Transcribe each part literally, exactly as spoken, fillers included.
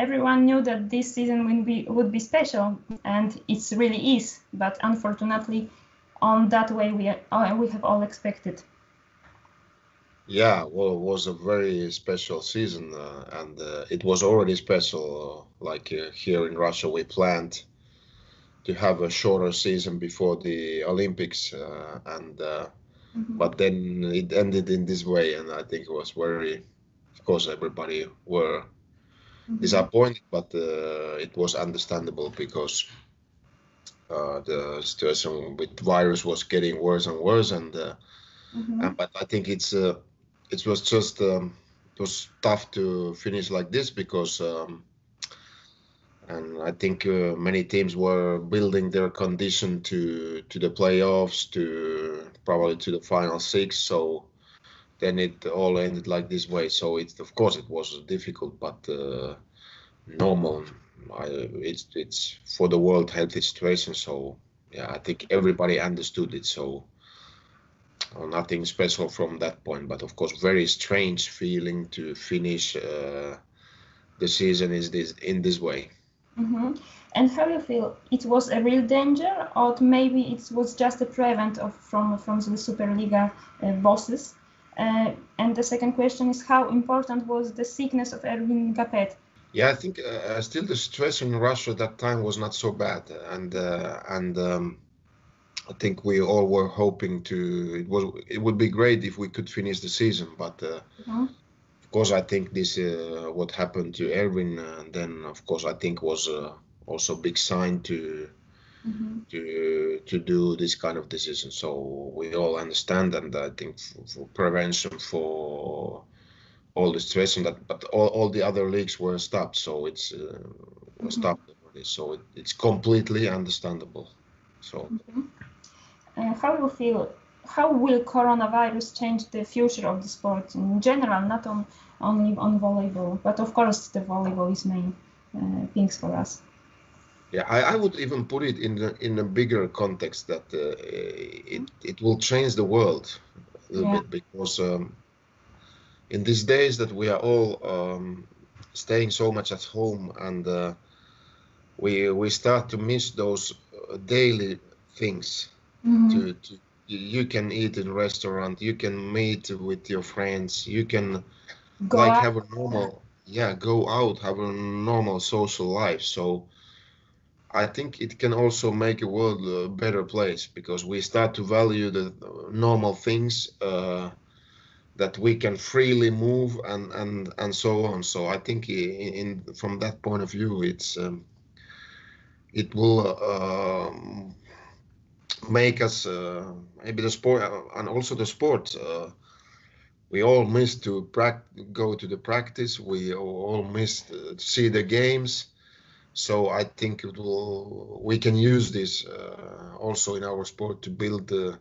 everyone knew that this season would be, would be special, and it really is, but unfortunately, on that way we are, we have all expected. Yeah, well, it was a very special season, uh, and uh, it was already special. Uh, like uh, here in Russia, we planned to have a shorter season before the Olympics, uh, and uh, mm-hmm. but then it ended in this way, and I think it was very, of course, everybody were mm-hmm. disappointed, but uh, it was understandable because uh, the situation with virus was getting worse and worse, and uh, mm-hmm. and but I think it's. Uh, It was just um, it was tough to finish like this because, um, and I think uh, many teams were building their condition to to the playoffs, to probably to the final six. So then it all ended like this way. So it, of course, it was difficult, but uh, normal. I, it's it's for the World Health situation. So yeah, I think everybody understood it. So. Or nothing special from that point, but of course, very strange feeling to finish uh, the season is this in this way. Mm-hmm. And how you feel? It was a real danger, or maybe it was just a prevent of from from the Superliga uh, bosses. Uh, and the second question is, how important was the sickness of Erwin Ngapeth? Yeah, I think uh, still the situation in Russia at that time was not so bad, and uh, and. Um, I think we all were hoping to. It was. It would be great if we could finish the season, but uh, mm-hmm. of course, I think this uh, what happened to Erwin, uh, and then of course, I think was uh, also a big sign to mm-hmm. to to do this kind of decision. So we all understand, and I think for, for prevention for all the situation that, but all, all the other leagues were stopped. So it's uh, mm-hmm. were stopped already. So it, it's completely understandable. So. Mm-hmm. Uh, how you feel? How will coronavirus change the future of the sport in general, not on, only on volleyball, but of course the volleyball is main uh, things for us. Yeah, I, I would even put it in the, in a bigger context that uh, it it will change the world a little yeah. bit because um, in these days that we are all um, staying so much at home and uh, we we start to miss those daily things. Mm-hmm. To, to you can eat in a restaurant, you can meet with your friends, you can go like out. have a normal, yeah, go out, have a normal social life. So I think it can also make the world a better place because we start to value the normal things uh, that we can freely move and, and, and so on. So I think in, in from that point of view, it's um, it will. Uh, make us uh, maybe the sport and also the sport uh, we all miss to pract- go to the practice, we all miss to see the games, so I think it will we can use this uh, also in our sport to build uh,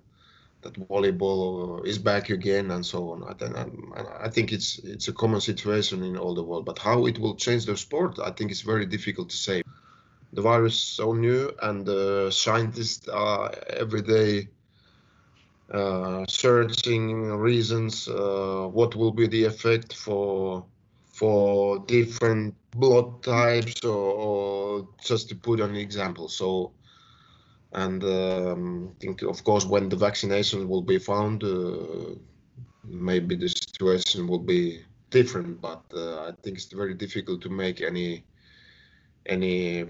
that volleyball is back again and so on. And I, I think it's it's a common situation in all the world, but how it will change the sport I think it's very difficult to say. The virus is so new, and the scientists are every day uh, searching reasons. Uh, what will be the effect for for different blood types, or, or just to put an example. So, and um, I think of course when the vaccination will be found, uh, maybe the situation will be different. But uh, I think it's very difficult to make any. any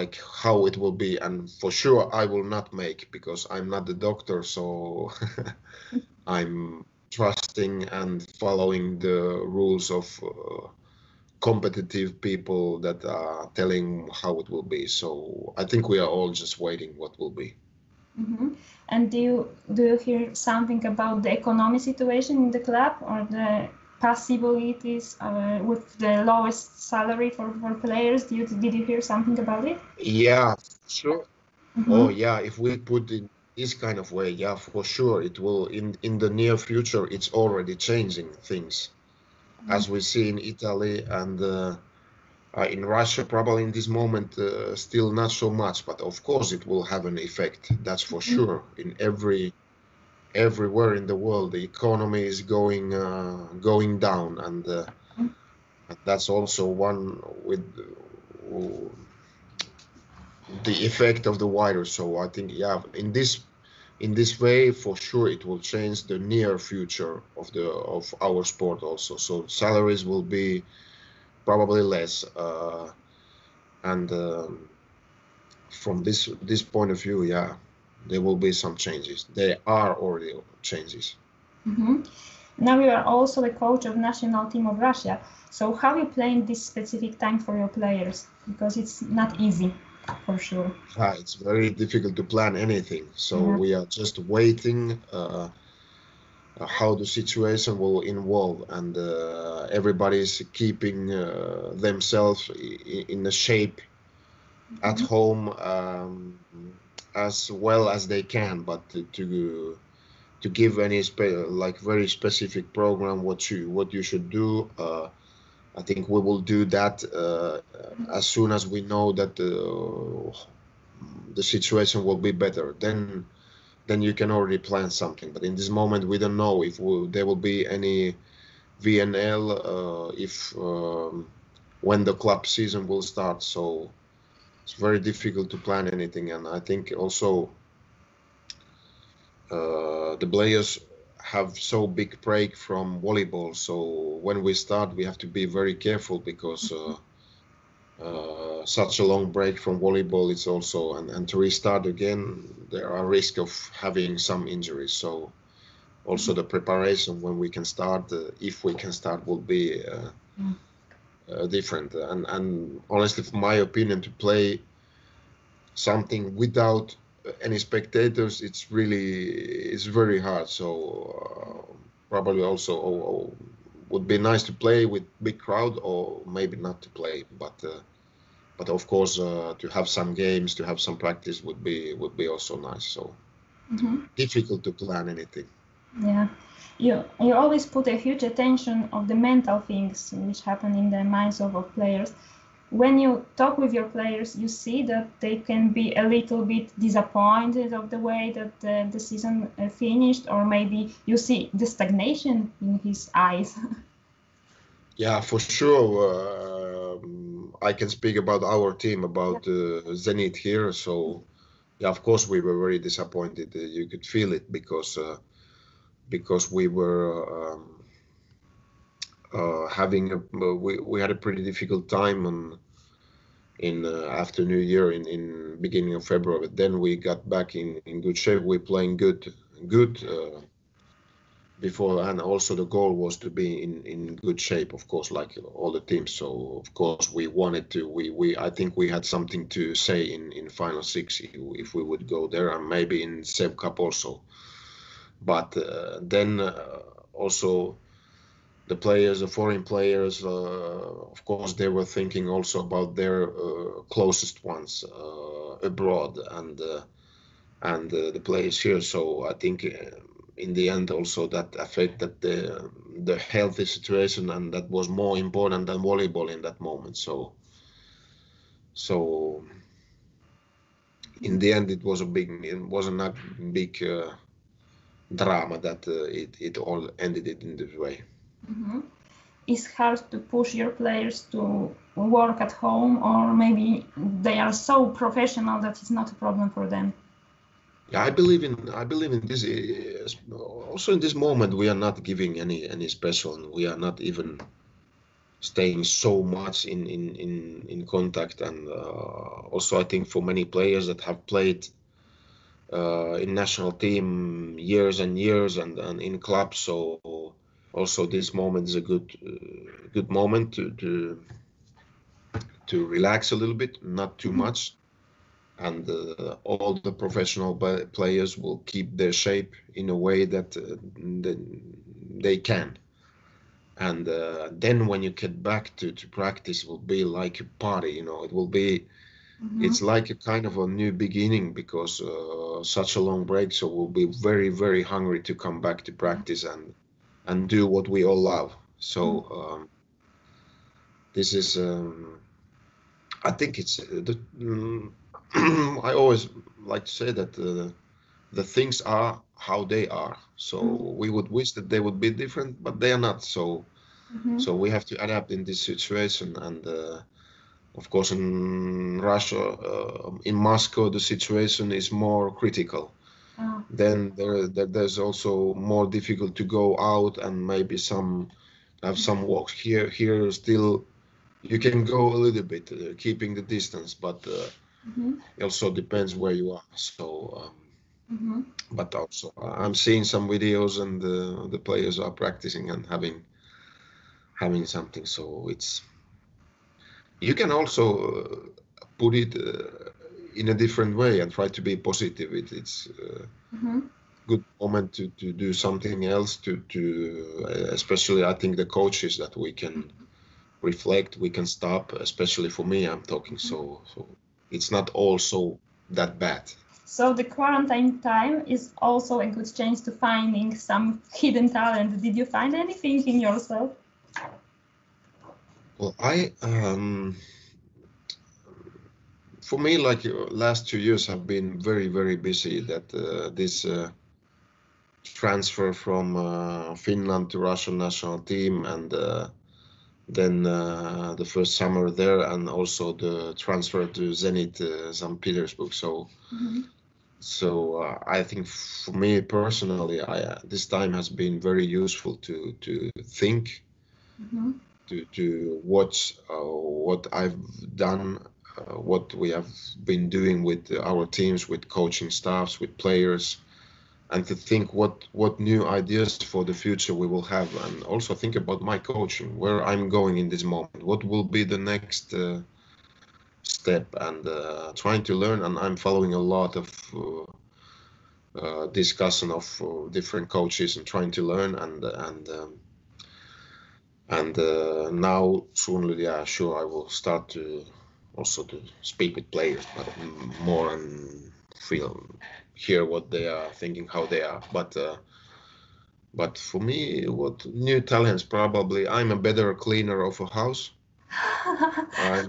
like how it will be, and for sure I will not make because I'm not the doctor, so I'm trusting and following the rules of uh, competitive people that are telling how it will be. So I think we are all just waiting what will be. Mm-hmm. And do you do you hear something about the economic situation in the club or the possibilities uh, with the lowest salary for, for players? Did you, did you hear something about it? Yeah, sure. Mm-hmm. Oh, yeah, if we put it this kind of way, yeah, for sure, it will, in, in the near future, it's already changing things, mm-hmm. as we see in Italy and uh, uh, in Russia, probably in this moment, uh, still not so much, but of course it will have an effect, that's for mm-hmm. sure, in every everywhere in the world the economy is going uh, going down, and uh, that's also one with the effect of the virus. So I think, yeah, in this in this way, for sure, it will change the near future of the of our sport also. So salaries will be probably less, uh, and um, from this this point of view, yeah, there will be some changes. There are already changes. Mm-hmm. Now you are also the coach of national team of Russia. So how you plan this specific time for your players? Because it's not easy, for sure. Ah, it's very difficult to plan anything. So yeah. we are just waiting uh, how the situation will evolve, and uh, everybody is keeping uh, themselves in the shape mm-hmm. at home um, as well as they can, but to. to give any spe- like very specific program what you what you should do. Uh, I think we will do that uh, as soon as we know that uh, the situation will be better. Then then you can already plan something. But in this moment, we don't know if we, there will be any V N L, uh, if um, when the club season will start. So it's very difficult to plan anything. And I think also, Uh, the players have so big break from volleyball, so when we start we have to be very careful, because uh, uh, such a long break from volleyball is also, and, and to restart again, there are risk of having some injuries. So also the preparation when we can start, uh, if we can start, will be uh, uh, different. And, and honestly, from my opinion, to play something without any spectators, it's really it's very hard. So uh, probably also oh, oh, would be nice to play with big crowd, or maybe not to play, but uh, but of course uh, to have some games, to have some practice would be would be also nice. So mm-hmm. difficult to plan anything. Yeah, you you always put a huge attention of the mental things which happen in the minds of, of players. When you talk with your players, you see that they can be a little bit disappointed of the way that the, the season finished, or maybe you see the stagnation in his eyes. Yeah, for sure. Uh, I can speak about our team, about uh, Zenit here. So, yeah, of course, we were very disappointed. You could feel it, because uh, because we were... Um, Uh, having a, we we had a pretty difficult time on in uh, after New Year, in, in beginning of February. But then we got back in, in good shape. We're playing good good uh, before, and also the goal was to be in, in good shape, of course, like all the teams. So of course we wanted to. We, we I think we had something to say in, in final six if we would go there, and maybe in Seb Cup also. But uh, then uh, also. The players, the foreign players, uh, of course, they were thinking also about their uh, closest ones uh, abroad, and uh, and uh, the players here. So I think in the end also that affected the the healthy situation, and that was more important than volleyball in that moment. So so in the end, it was a big, it wasn't a big uh, drama that uh, it it all ended it in this way. Mm-hmm. It's hard to push your players to work at home, or maybe they are so professional that it's not a problem for them. Yeah, I believe in I believe in this. Also in this moment, we are not giving any any special, and we are not even staying so much in in in, in contact. And uh, also, I think for many players that have played uh, in national team years and years, and, and in clubs, so. Also, this moment is a good, uh, good moment to, to to relax a little bit, not too much, and uh, all the professional players will keep their shape in a way that uh, they can. And uh, then when you get back to, to practice, it will be like a party. You know, it will be, mm-hmm. it's like a kind of a new beginning, because uh, such a long break. So we'll be very, very hungry to come back to practice and. and do what we all love. So um, this is, um, I think it's, the, um, I always like to say that uh, the things are how they are. So we would wish that they would be different, but they are not. So Mm-hmm. So we have to adapt in this situation. And uh, of course, in Russia, uh, in Moscow, the situation is more critical. Oh. Then there, there, there's also more difficult to go out and maybe some have some walks. Here, here still you can go a little bit, uh, keeping the distance, but uh, mm-hmm. it also depends where you are. So. Um, Mm-hmm. But also, I'm seeing some videos, and uh, the players are practicing and having having something. So it's you can also uh, put it uh, in a different way and try to be positive. It, it's uh, mm-hmm. good moment to, to do something else. To to uh, especially, I think the coaches that we can mm-hmm. reflect, we can stop. Especially for me, I'm talking. Mm-hmm. So so it's not all so that bad. So the quarantine time is also a good chance to finding some hidden talent. Did you find anything in yourself? Well, I, um, for me, like last two years have been very, very busy. That uh, this uh, transfer from uh, Finland to Russian national team, and uh, then uh, the first summer there, and also the transfer to Zenit, uh, Saint Petersburg. So. Mm-hmm. So uh, I think for me personally, I, uh, this time has been very useful to to think, mm-hmm. to to watch uh, what I've done, uh, what we have been doing with our teams, with coaching staffs, with players, and to think what what new ideas for the future we will have, and also think about my coaching, where I'm going in this moment, what will be the next. Uh, step and uh, trying to learn, and I'm following a lot of uh, uh, discussion of uh, different coaches and trying to learn, and and um, and uh, now soon, yeah, sure, I will start to also to speak with players, but more and feel hear what they are thinking, how they are, but uh, but for me, what new talents probably? I'm a better cleaner of a house.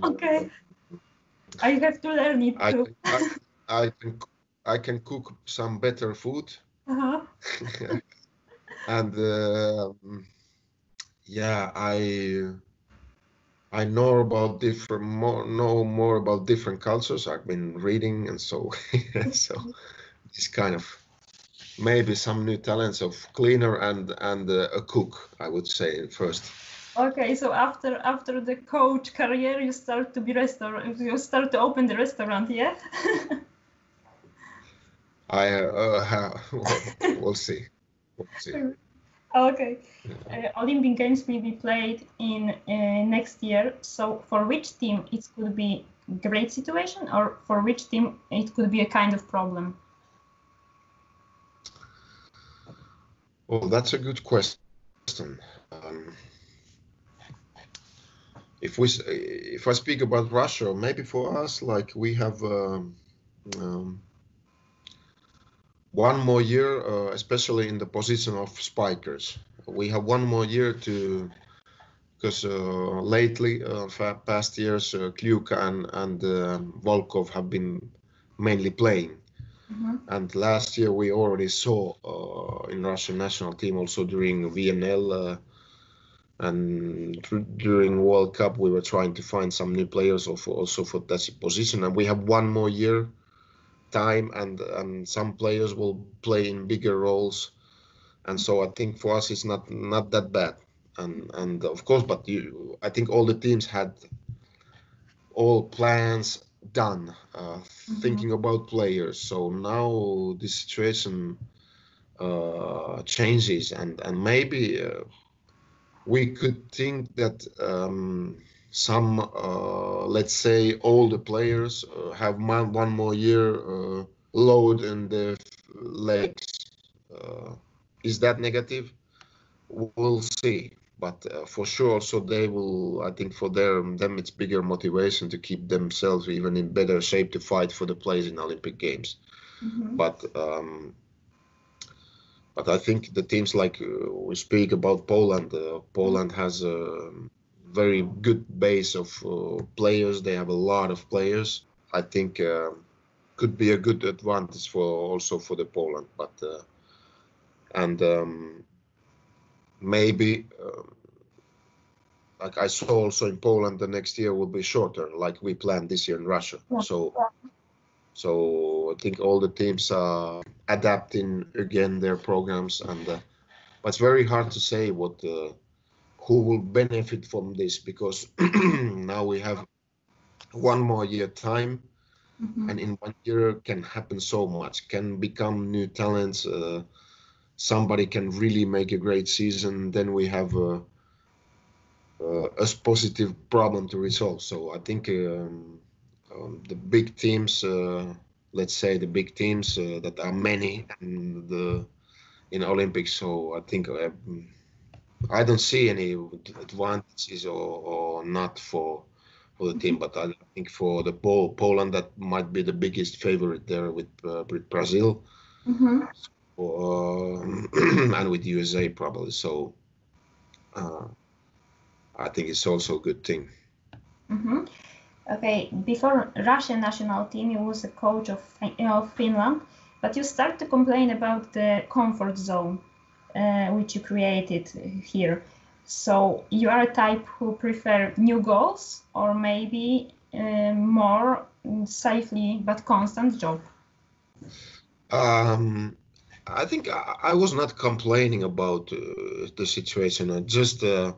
Okay. Uh, I have to learn it too. I, I, I can I can cook some better food, uh-huh. and uh, yeah, I I know about different more know more about different cultures. I've been reading, and so so this kind of maybe some new talents of cleaner and and uh, a cook. I would say first. Okay, so after after the coach career, you start to be restaurant. You start to open the restaurant, yeah. I uh, uh, we'll see. We'll see. Okay, yeah. uh, Olympic Games will be played in uh, next year. So for which team it could be a great situation, or for which team it could be a kind of problem? Well, that's a good question. Um, If we, if I speak about Russia, maybe for us, like we have um, um, one more year, uh, especially in the position of spikers. We have one more year to, because uh, lately, uh, past years, uh, Klyuk and, and uh, Volkov have been mainly playing. Mm-hmm. And last year we already saw uh, in Russian national team also during V N L, uh, and during World Cup, we were trying to find some new players also for that position. And we have one more year time, and, and some players will play in bigger roles. And so I think for us, it's not, not that bad. And, and of course, but you, I think all the teams had all plans done, uh, mm-hmm. thinking about players. So now this situation uh, changes, and, and maybe... Uh, we could think that um, some, uh, let's say, older players uh, have one, one more year uh, load in their legs. Uh, is that negative? We'll see. But uh, for sure, also they will. I think for their, them, it's bigger motivation to keep themselves even in better shape to fight for the place in Olympic Games. Mm-hmm. But. Um, But I think the teams like uh, we speak about Poland, uh, Poland has a very good base of uh, players. They have a lot of players. I think uh, could be a good advantage for also for the Poland. But uh, and um, maybe uh, like I saw also in Poland, the next year will be shorter, like we planned this year in Russia. Yeah. So, so I think all the teams are adapting again their programs, and uh, but it's very hard to say what uh, who will benefit from this, because now we have one more year time. Mm-hmm. And in one year can happen so much, can become new talents. Uh, somebody can really make a great season. Then we have a, a positive problem to resolve. So I think um, um, the big teams, uh, let's say the big teams uh, that are many in the in Olympics. So I think uh, I don't see any advantages or, or not for. For the team, but I think for the Pol Poland that might be the biggest favorite there with uh, with Brazil, mm-hmm. so, uh, and with U S A probably. So uh, I think it's also a good thing. Mm-hmm. Okay, before Russian national team, you was a coach of of Finland, but you start to complain about the comfort zone uh, which you created here. So you are a type who prefer new goals or maybe uh, more safely but constant job? Um, I think I, I was not complaining about uh, the situation. I just uh,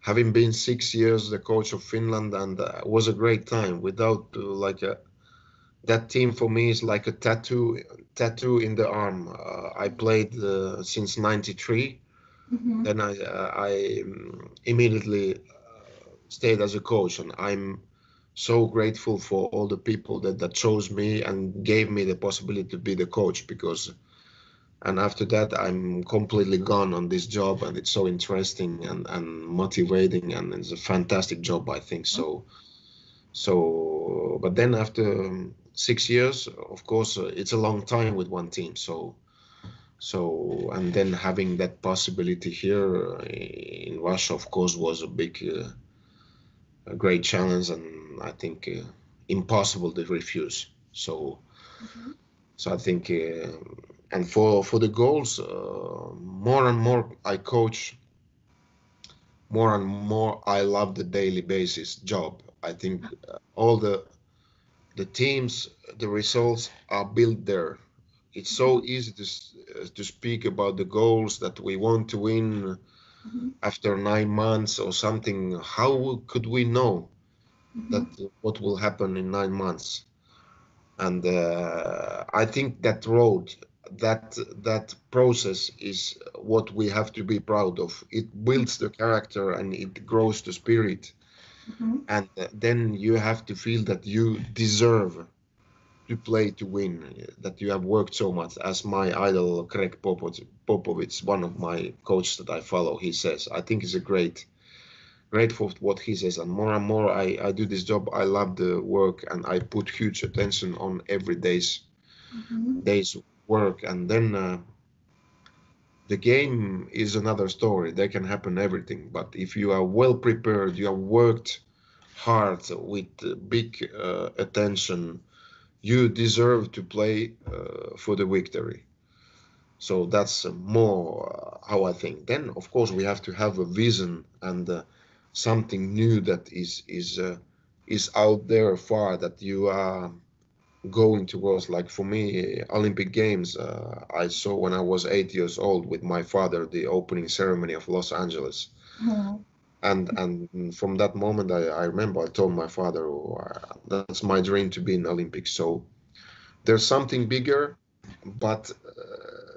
having been six years the coach of Finland, and uh, it was a great time. Without uh, like a, that team for me is like a tattoo tattoo in the arm. Uh, I played uh, since ninety-three. Mm-hmm. Then I, uh, I immediately uh, stayed as a coach, and I'm so grateful for all the people that, that chose me and gave me the possibility to be the coach, because, and after that I'm completely gone on this job, and it's so interesting and, and motivating, and it's a fantastic job, I think. So, so, but then after six years, of course, uh, it's a long time with one team, so. So, and then having that possibility here in Russia, of course, was a big, uh, a great challenge, and I think uh, impossible to refuse. So, mm-hmm. so I think, uh, and for, for the goals, uh, more and more I coach, more and more I love the daily basis job. I think all the, the teams, the results are built there. It's so easy to, to speak about the goals that we want to win mm-hmm. after nine months or something. How could we know mm-hmm. that what will happen in nine months? And uh, I think that road, that that process is what we have to be proud of. It builds the character and it grows the spirit. Mm-hmm. And then you have to feel that you deserve to play to win, that you have worked so much. As my idol Craig Popovich, one of my coaches that I follow, he says, I think it's a great, great for what he says. And more and more I, I do this job, I love the work, and I put huge attention on every day's, mm-hmm. day's work. And then uh, the game is another story. They can happen everything, but if you are well prepared, you have worked hard with big uh, attention, you deserve to play uh, for the victory. So that's more uh, how I think. Then, of course, we have to have a vision and uh, something new that is is uh, is out there far, that you are going towards. Like for me, Olympic Games, uh, I saw when I was eight years old with my father, the opening ceremony of Los Angeles. Yeah. And and from that moment, I, I remember I told my father, oh, that's my dream to be in Olympics. So there's something bigger, but uh,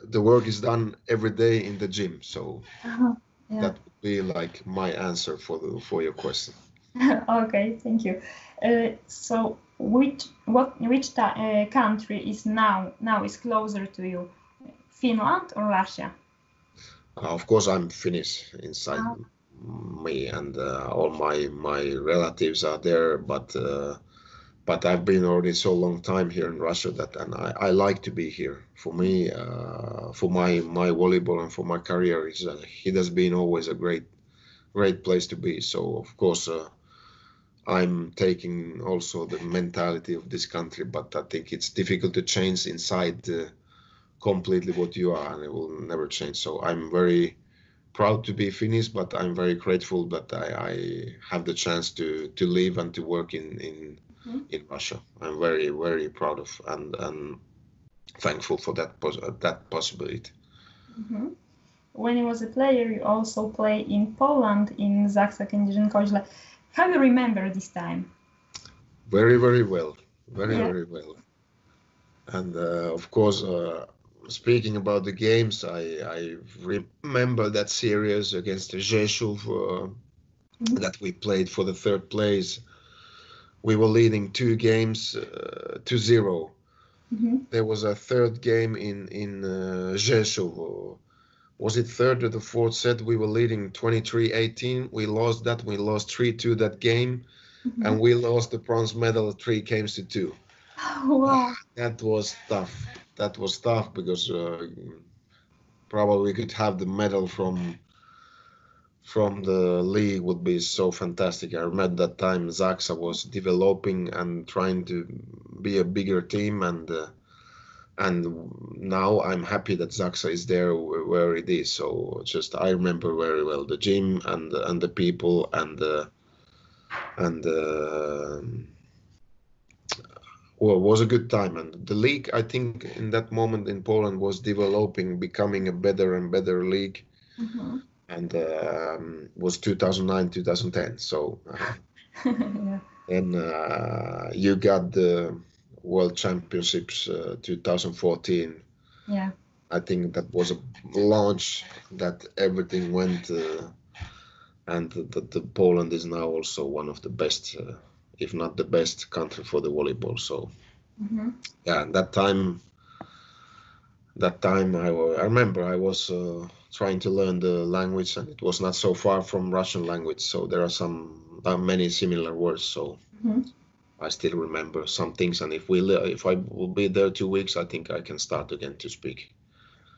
the work is done every day in the gym. So uh-huh. yeah. that would be like my answer for the, for your question. Okay, thank you. Uh, so which what which uh, country is now now is closer to you, Finland or Russia? Uh, of course, I'm Finnish inside. Uh-huh. Me and uh, all my my relatives are there, but uh, but I've been already so long time here in Russia that, and I, I like to be here. For me, uh, for my my volleyball and for my career, it's, uh, it has been always a great great place to be. So of course uh, I'm taking also the mentality of this country, but I think it's difficult to change inside uh, completely what you are, and it will never change. So I'm very proud to be Finnish, but I'm very grateful that I, I have the chance to, to live and to work in in, mm-hmm. in Russia. I'm very, very proud of and, and thankful for that pos- that possibility. Mm-hmm. When you was a player, you also play in Poland, in Zaksa Kędzierzyn-Koźle. How do you remember this time? Very, very well. Very, yeah. very well. And uh, of course, uh, speaking about the games, I, I remember that series against Rzeszów uh, mm-hmm. that we played for the third place. We were leading two games uh, to zero. Mm-hmm. There was a third game in, in uh, Rzeszów. Was it third or the fourth set? We were leading twenty-three eighteen. We lost that. We lost three two that game. Mm-hmm. And we lost the bronze medal three games to two. Oh, wow. That was tough. That was tough because uh, probably we could have the medal from from the league would be so fantastic. I remember that time Zaksa was developing and trying to be a bigger team, and uh, and now I'm happy that Zaksa is there where it is. So just I remember very well the gym and and the people and the and. Uh, Well, it was a good time, and the league, I think, in that moment in Poland was developing, becoming a better and better league, mm-hmm. and um, was two thousand nine, two thousand ten. So uh, yeah. Then uh, you got the World Championships uh, two thousand fourteen. Yeah, I think that was a launch that everything went, uh, and that the Poland is now also one of the best. Uh, if not the best country for the volleyball. So, mm-hmm. yeah, and that time, that time I, I remember I was uh, trying to learn the language, and it was not so far from Russian language. So there are some, there are many similar words. So mm-hmm. I still remember some things. And if we, if I will be there two weeks, I think I can start again to speak.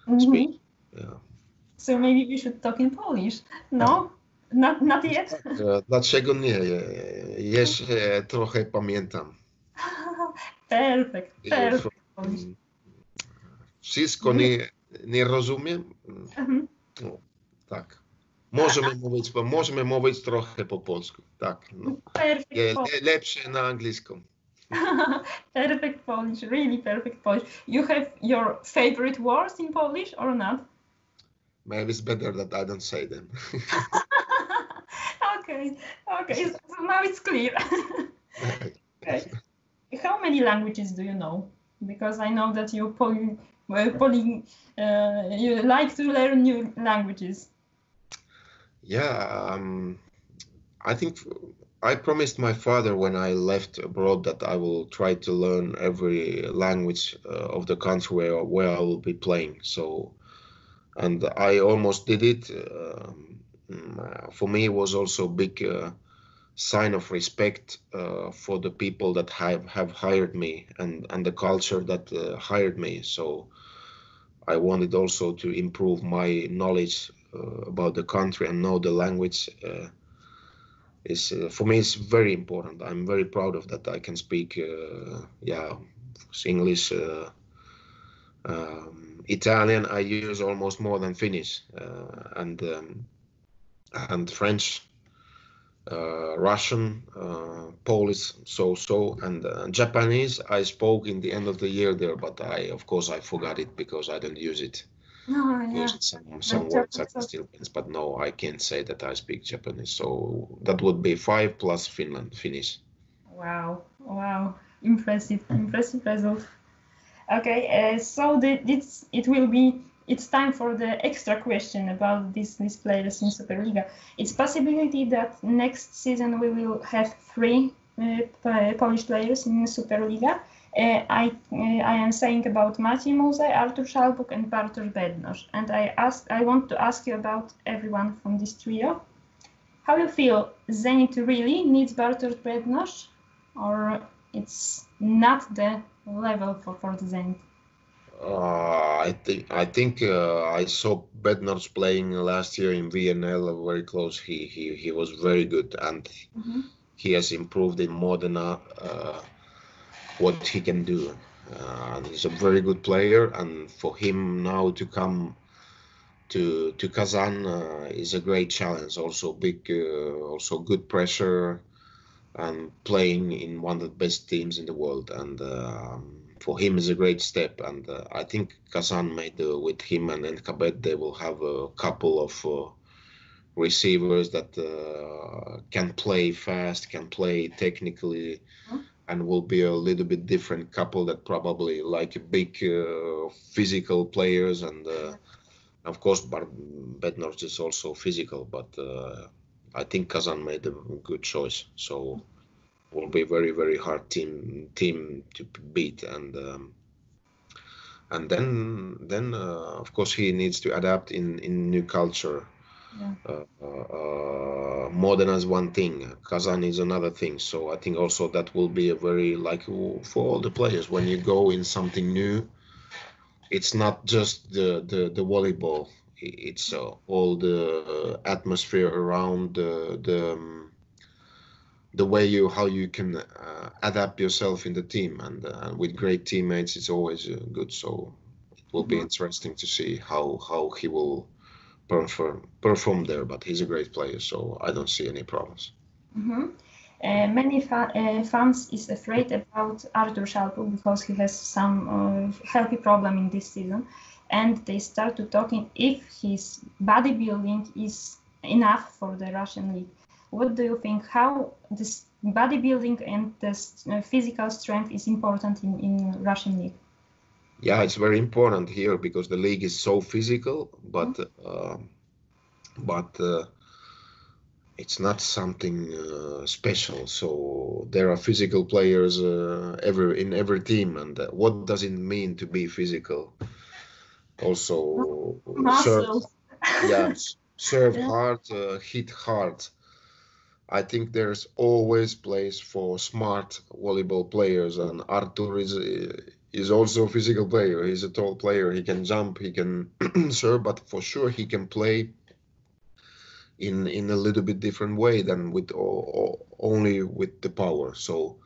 Mm-hmm. Speak. Yeah. So maybe we should talk in Polish. No. Not, not yet? Dlaczego nie? Jeszcze trochę pamiętam. Perfect, perfect. Wszystko nie, nie rozumiem? Mhm. No, tak. Możemy mówić, możemy mówić trochę po polsku. Tak. No. Perfect Le, lepsze na angielskim. Perfect Polish, really perfect Polish. You have your favorite words in Polish or not? Maybe it's better that I don't say them. Okay, okay, so, so now it's clear. Okay. How many languages do you know? Because I know that you, poly, well, poly, uh, you like to learn new languages. Yeah, um, I think I promised my father when I left abroad that I will try to learn every language uh, of the country where, where I will be playing. So, and I almost did it. Um, For me, it was also a big uh, sign of respect uh, for the people that have, have hired me and, and the culture that uh, hired me. So I wanted also to improve my knowledge uh, about the country and know the language. Uh, is uh, for me, it's very important. I'm very proud of that. I can speak, uh, yeah, English, uh, um, Italian. I use almost more than Finnish, uh, and. Um, and French, uh, Russian, uh, Polish, so so, and uh, Japanese. I spoke in the end of the year there, but I, of course, I forgot it because I don't use it. Oh, yeah. Use it some some words I can still, but no, I can't say that I speak Japanese. So that would be five plus Finland, Finnish. Wow! Wow! Impressive, impressive result. Okay, uh, so the, it's it will be. It's time for the extra question about these, these players in Superliga. It's possibility that next season we will have three uh, p- Polish players in Superliga. Uh, I uh, I am saying about Maciej Muzaj, Artur Szalpuk, and Bartosz Bednorz. And I ask, I want to ask you about everyone from this trio. How you feel? Zenit really needs Bartosz Bednorz, or it's not the level for, for the Zenit? Uh, I think I think uh, I saw Bednorz playing last year in V N L very close. He he, he was very good, and mm-hmm. he has improved in Modena uh, what he can do. Uh, he's a very good player, and for him now to come to to Kazan uh, is a great challenge. Also big, uh, also good pressure, and playing in one of the best teams in the world. And uh, for him is a great step. And uh, I think Kazan made uh, with him and then Kabet, they will have a couple of uh, receivers that uh, can play fast, can play technically. Mm-hmm. And will be a little bit different couple that probably like big uh, physical players. And uh, of course, Bednorz is also physical, but uh, I think Kazan made a good choice. So will be very, very hard team team to beat. And um, and then then uh, of course he needs to adapt in in new culture. Yeah. Uh, uh, Modena is one thing, Kazan is another thing. So I think also that will be a very, like for all the players, when you go in something new, it's not just the, the, the volleyball, it's uh, all the atmosphere around the, the, um, the way you, how you can uh, adapt yourself in the team. And uh, with great teammates, it's always uh, good. So it will be interesting to see how, how he will perform perform there, but he's a great player, so I don't see any problems. Mm-hmm. Uh, many fa- uh, fans is afraid about Artur Szalpuk because he has some uh, healthy problem in this season, and they start to talking if his bodybuilding is enough for the Russian league. What do you think? How this bodybuilding and this uh, physical strength is important in, in Russian league? Yeah, it's very important here because the league is so physical, but uh, but uh, it's not something uh, special. So there are physical players uh, every in every team, and uh, what does it mean to be physical? Also, serve, yeah, serve yeah. hard, uh, hit hard. I think there's always place for smart volleyball players, and Artur is. Uh, He's also a physical player. He's a tall player. He can jump. He can serve, but for sure he can play in in a little bit different way than with or, or only with the power. So,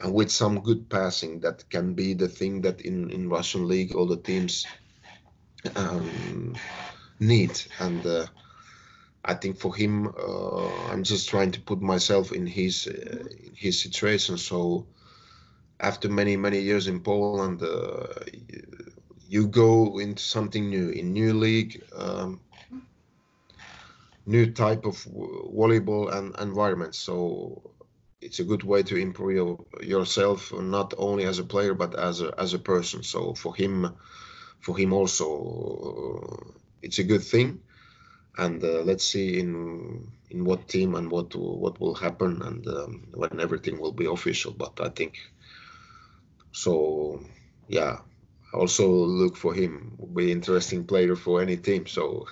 and with some good passing, that can be the thing that in in Russian league all the teams um, need. And uh, I think for him, uh, I'm just trying to put myself in his uh, in his situation. So. After many, many years in Poland, uh, you go into something new, in new league, um, new type of volleyball and environment. So it's a good way to improve yourself, not only as a player, but as a, as a person. So for him, for him also, uh, it's a good thing. And uh, let's see in in what team and what what will happen and um, when everything will be official. But I think. So, yeah, also look for him. Will be interesting player for any team. So,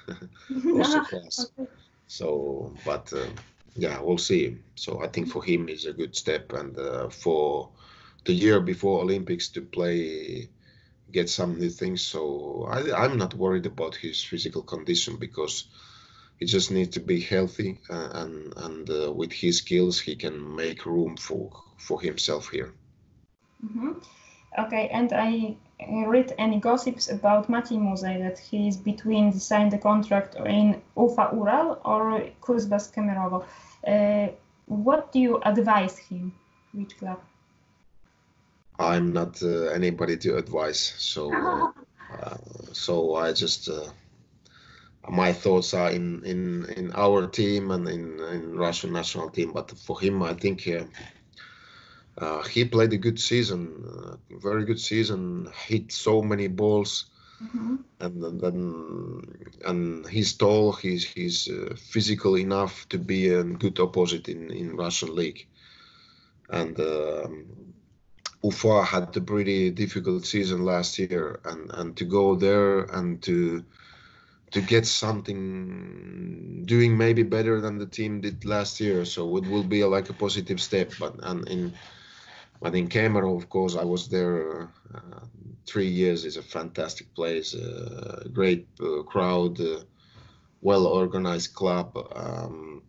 also class. Okay. So, but uh, yeah, we'll see. So I think for him is a good step, and uh, for the year before Olympics to play, get some new things. So I, I'm not worried about his physical condition because he just needs to be healthy, uh, and and uh, with his skills he can make room for for himself here. Mm-hmm. Okay, and I read any gossips about Maciej Muzaj that he is between sign the contract in Ufa Ural or Kuzbas Kemerovo. Uh, what do you advise him? Which club? I'm not uh, anybody to advise, so uh, so I just uh, my thoughts are in, in in our team and in in Russian national team. But for him, I think. Uh, Uh, he played a good season, uh, very good season, hit so many balls, mm-hmm. and then and he's tall, he's he's uh, physical enough to be a good opposite in, in Russian league. And um, Ufa had a pretty difficult season last year, and, and to go there and to to get something doing maybe better than the team did last year, so it will be a, like a positive step. But and in But in Kemerovo, of course, I was there uh, three years. It's a fantastic place, uh, great uh, crowd, uh, well-organized club. Um,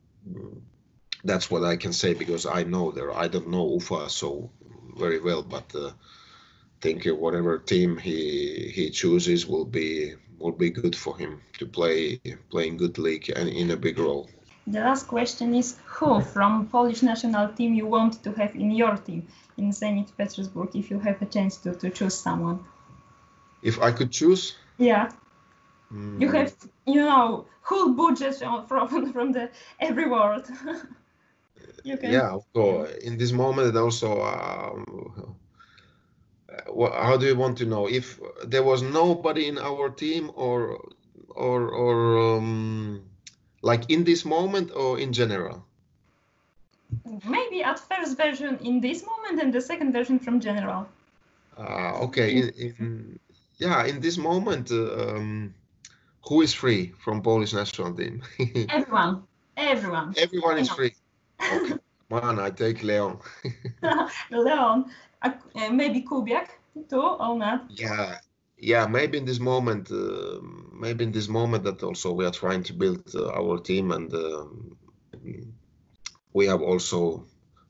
that's what I can say because I know there. I don't know Ufa so very well, but uh, think whatever team he he chooses will be will be good for him to play play in good league and in a big role. The last question is, who from Polish national team you want to have in your team in Zenit Petersburg if you have a chance to, to choose someone? If I could choose? Yeah. Mm. You have, you know, whole budget from from the every world. You can. Yeah, of course. In this moment, and also, um, how do you want to know if there was nobody in our team, or or or? Um, Like in this moment or in general? Maybe at first version in this moment and the second version from general. Uh, okay. In, in, yeah, in this moment, uh, um, who is free from Polish national team? Everyone. Everyone. Everyone is free. Okay. Man, I take Leon. Leon. Uh, maybe Kubiak too or not? Yeah. Yeah, maybe in this moment, uh, maybe in this moment that also we are trying to build uh, our team, and uh, we have also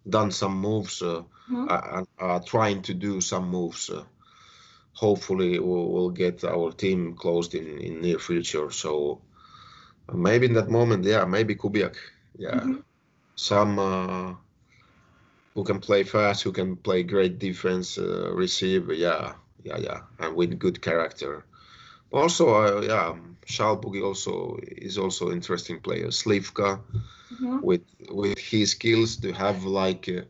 done some moves, uh, mm-hmm. and are trying to do some moves. Uh, hopefully, we'll, we'll get our team closed in, in near future. So maybe in that moment, yeah, maybe Kubiak, yeah, mm-hmm. some uh, who can play fast, who can play great defense, uh, receive, yeah. Yeah, yeah, and with good character. Also, uh, yeah, Szalpuk also is also interesting player. Slivka, mm-hmm. with with his skills to have like uh,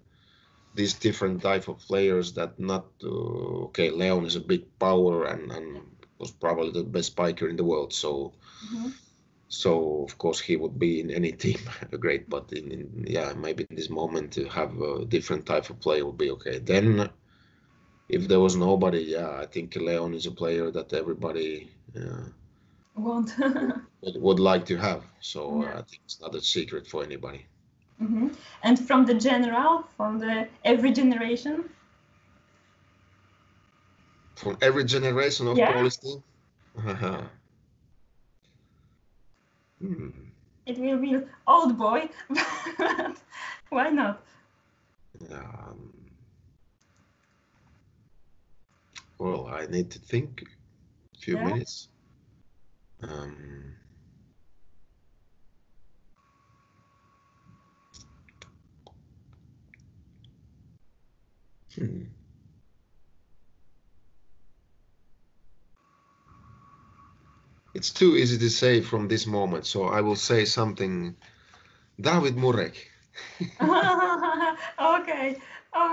these different type of players that not uh, okay. Leon is a big power and, and was probably the best biker in the world. So, mm-hmm. so of course he would be in any team great. But in, in yeah, maybe in this moment to have a different type of player would be okay. Then. If there was nobody, yeah, I think Leon is a player that everybody uh, want would, would like to have. So yeah. uh, I think it's not a secret for anybody. Mm-hmm. And from the general, from the every generation, from every generation of yeah. Polish team, hmm. it will be old boy. Why not? Um, Well, I need to think a few yeah. minutes. Um, hmm. It's too easy to say from this moment, so I will say something. David Murek. Okay.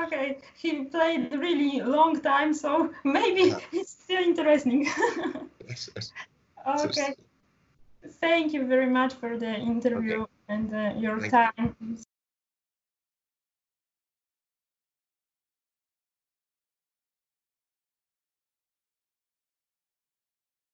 Okay, he played really long time, so maybe yeah. it's still interesting. Yes, yes. Okay, thank you very much for the interview okay. and uh, your Thank time. You.